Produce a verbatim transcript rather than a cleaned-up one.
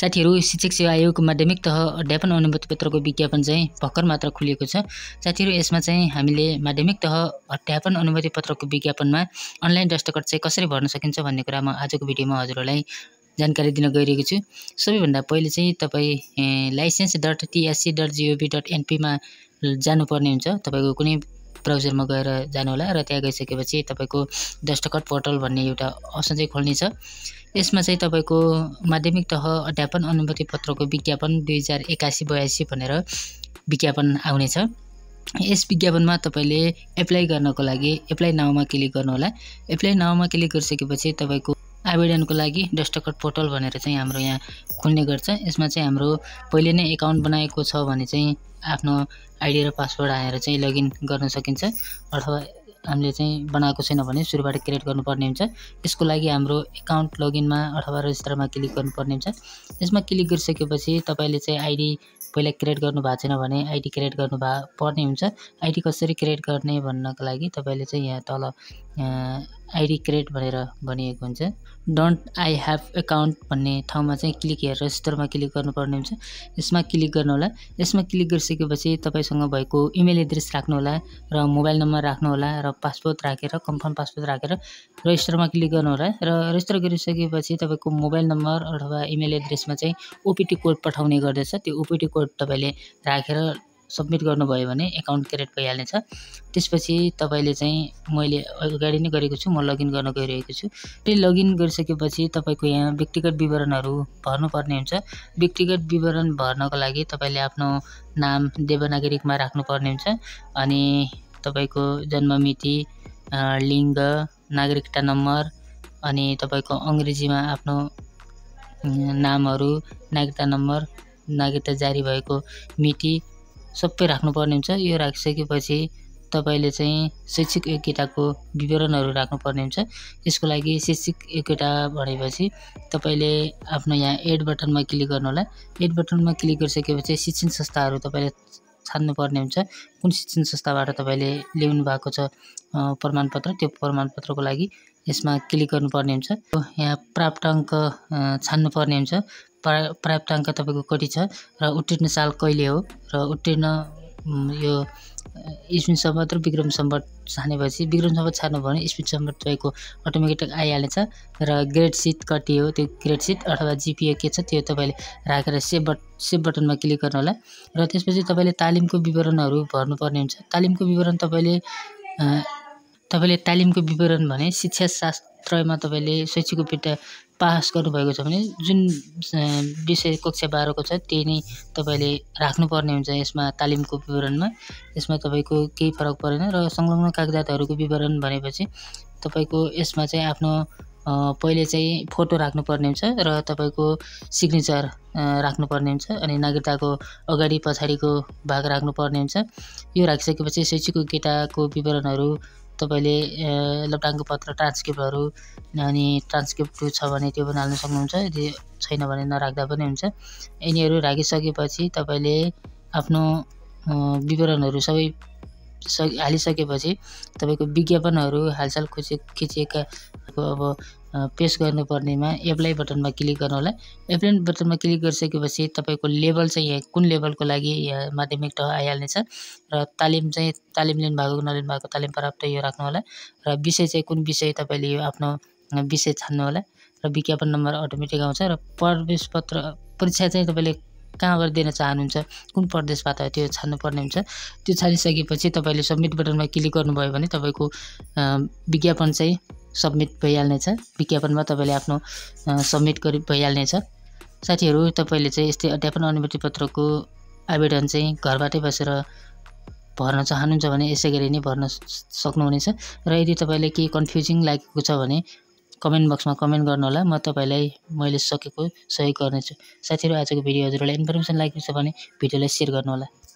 साथीहरु शिक्षक सेवा आयोग माध्यमिक तह अध्यापन अनुमति पत्रको विज्ञापन चाहिँ भर्खर मात्र खुलिएको छ। साथीहरु यसमा चाहिँ हामीले माध्यमिक तह अध्यापन अनुमति पत्रको विज्ञापनमा अनलाइन दस्तखत चाहिँ कसरी भर्न सकिन्छ भन्ने कुरा म आजको भिडियोमा हजुरहरुलाई जानकारी दिन गइरहेको छु। सबैभन्दा पहिले चाहिँ तपाई license dot TSC dot gov dot NP मा जानुपर्ने हुन्छ। तपाईको कुनै ब्राउजरमा गएर जानु होला र त्यहाँ गइसकेपछि तपाईको दस्तखत पोर्टल भन्ने एउटा अप्सन चाहिँ खोल्ने छ। यसमा चाहिँ तपाईको माध्यमिक तह अध्यापन अनुमति पत्रको विज्ञापन दुई हजार एक्कासी बयासी भनेर विज्ञापन आउने छ। यस विज्ञापनमा तपाईले एप्लाई गर्नको लागि एप्लाई नाउमा क्लिक गर्नु होला। एप्लाई नाउमा क्लिक गरिसकेपछि तपाईको आवेदनको लागि दस्तखत पोर्टल भनेर चाहिँ हाम्रो यहाँ खुल्ने गर्छ। यसमा चाहिँ हाम्रो पहिले नै एकाउन्ट बनाएको छ भने चाहिँ आफ्नो आइडी र पासवर्ड हालेर चाहिँ लगइन गर्न सकिन्छ, अथवा हामीले चाहिँ बनाएको छैन भने सुरुबाट क्रिएट गर्नुपर्ने हुन्छ। यसको लागि हाम्रो एकाउन्ट लगइनमा अथवा रजिस्टरमा क्लिक गर्नुपर्ने हुन्छ। यसमा क्लिक गरिसकेपछि तपाईले चाहिँ आइडी पहिला क्रिएट गर्नु भएको छैन भने आइडी क्रिएट गर्नु पर्ने हुन्छ। आइडी कसरी क्रिएट गर्ने भन्नको लागि तपाईले चाहिँ यहाँ तल आइडी क्रिएट भनेर भनिएको हुन्छ। डोन्ट आई ह्याभ एकाउन्ट भन्ने ठाउँमा चाहिँ क्लिक हेरेर रजिस्टरमा क्लिक गर्नुपर्ने हुन्छ। यसमा क्लिक गर्नु होला। यसमा क्लिक गरिसकेपछि तपाईसँग भएको इमेल एड्रेस राख्नु होला र मोबाइल नम्बर राख्नु होला र पासपोर्ट राखेर कन्फर्म पासपोर्ट राखेर रजिस्टरमा क्लिक गर्नु होला र रजिस्टर गरिसकेपछि तपाईको मोबाइल नम्बर अथवा इमेल एड्रेसमा चाहिँ ओपिटी कोड पठाउने गर्दछ। त्यो ओपिटी कोड तपाईले राखेर सबमिट गर्नुभयो भने एकाउन्ट क्रिएट भइहाल्नेछ। त्यसपछि तपाईले चाहिँ मैले अगाडि नै गरेको छु, म लगइन गर्न गइरहेको छु। त्यो लगइन गरिसकेपछि तपाईको यहाँ व्यक्तिगत विवरणहरू भर्नुपर्ने हुन्छ। व्यक्तिगत विवरण भर्नको लागि तपाईले आफ्नो नाम देवनागरिकमा राख्नुपर्ने हुन्छ अनि तपाईको जन्म मिति, लिङ्ग, नागरिकता नम्बर अनि तपाईको अंग्रेजीमा आफ्नो नामहरू, नागरिकता नम्बर, नागरिकता जारी भएको मिति सबै राख्नुपर्ने हुन्छ। यो राखिसकेपछि तपाईले चाहिँ शैक्षिक योग्यताको विवरणहरू राख्नुपर्ने हुन्छ। यसको लागि शैक्षिक योग्यता भनेपछि तपाईले आफ्नो यहाँ एड बटनमा क्लिक गर्नुहोला। एड बटनमा क्लिक गरिसकेपछि शिक्षण संस्थाहरू तपाईले छान्नुपर्ने हुन्छ। कुन शिक्षण संस्थाबाट तपाईले ल्याउनु भएको छ प्रमाणपत्र, त्यो प्रमाणपत्रको लागि यसमा क्लिक गर्नुपर्ने हुन्छ। यहाँ प्राप्ताङ्क छान्नुपर्ने हुन्छ। प्रा प्राप्ताङ्क तपाईको कति छ र उत्तीर्ण साल कहिले हो र उत्तीर्ण यो इस्वी सम्वत र विक्रम सम्वत छानेपछि विक्रम सम्वत छान्नु भने इस्वी सम्वत तपाईँको अटोमेटिक आइहाल्छ र ग्रेड सिट कति हो त्यो ग्रेड सिट अथवा जिपिए के छ त्यो तपाईँले राखेर सेभ बट सेभ बटनमा क्लिक गर्नु होला। र त्यसपछि तपाईँले तालिमको विवरणहरू भर्नुपर्ने हुन्छ। तालिमको विवरण तपाईँले तपाईँले तालिमको विवरण भने शिक्षा शास्त्रमा तपाईँले शैक्षिक योग्यता पास गर्नुभएको छ भने जुन विषय कक्षा बाह्रको छ त्यही नै तपाईँले राख्नुपर्ने हुन्छ। यसमा तालिमको विवरणमा यसमा तपाईँको केही फरक परेन। र संलग्न कागजातहरूको विवरण भनेपछि तपाईँको यसमा चाहिँ आफ्नो पहिले चाहिँ फोटो राख्नुपर्ने हुन्छ र तपाईँको सिग्नेचर राख्नुपर्ने हुन्छ अनि नागरिकताको अगाडि पछाडिको भाग राख्नुपर्ने हुन्छ। यो राखिसकेपछि शैक्षिक योग्यताको विवरणहरू तपाईले लप्टाङ्क पत्र, ट्रान्सक्रिप्टहरू अनि ट्रान्सक्रिप्ट छ भने त्यो पनि हाल्न सक्नुहुन्छ, यदि छैन भने नराख्दा पनि हुन्छ। यिनीहरू राखिसकेपछि तपाईँले आफ्नो विवरणहरू सबै हालिसकेपछि तपाईँको विज्ञापनहरू हालसाल खोजे खिचिएका अब पेस गर्नुपर्नेमा एप्लाई बटनमा क्लिक गर्नुहोला। एप्लाई बटनमा क्लिक गरिसकेपछि तपाईँको लेभल चाहिँ यहाँ कुन लेभलको लागि यहाँ माध्यमिक तह आइहाल्नेछ र तालिम चाहिँ तालिम लिनुभएको नलिनु भएको तालिम प्राप्त यो राख्नुहोला र विषय चाहिँ कुन विषय तपाईँले यो आफ्नो विषय छान्नुहोला र विज्ञापन नम्बर अटोमेटिक आउँछ र प्रवेश पत्र परीक्षा चाहिँ तपाईँले कहाँबाट दिन चाहनुहुन्छ, कुन प्रदेशबाट त्यो छान्नुपर्ने हुन्छ। त्यो छानिसकेपछि तपाईँले सबमिट बटनमा क्लिक गर्नुभयो भने तपाईँको विज्ञापन चाहिँ सबमिट भइहाल्नेछ। विज्ञापनमा तपाईँले आफ्नो सबमिट गरि भइहाल्नेछ। साथीहरू, तपाईँले चाहिँ यस्तै अध्यापन अनुमति पत्रको आवेदन चाहिँ घरबाटै बसेर भर्न चाहनुहुन्छ भने यसै गरी नै भर्न सक्नुहुनेछ। र यदि तपाईँलाई केही कन्फ्युजिङ लागेको छ भने कमेन्ट बक्समा कमेन्ट गर्नुहोला, म तपाईँलाई मैले सकेको सहयोग गर्नेछु। साथीहरू, आजको भिडियो हजुरलाई इन्फर्मेसन लागेको छ भने भिडियोलाई सेयर गर्नुहोला।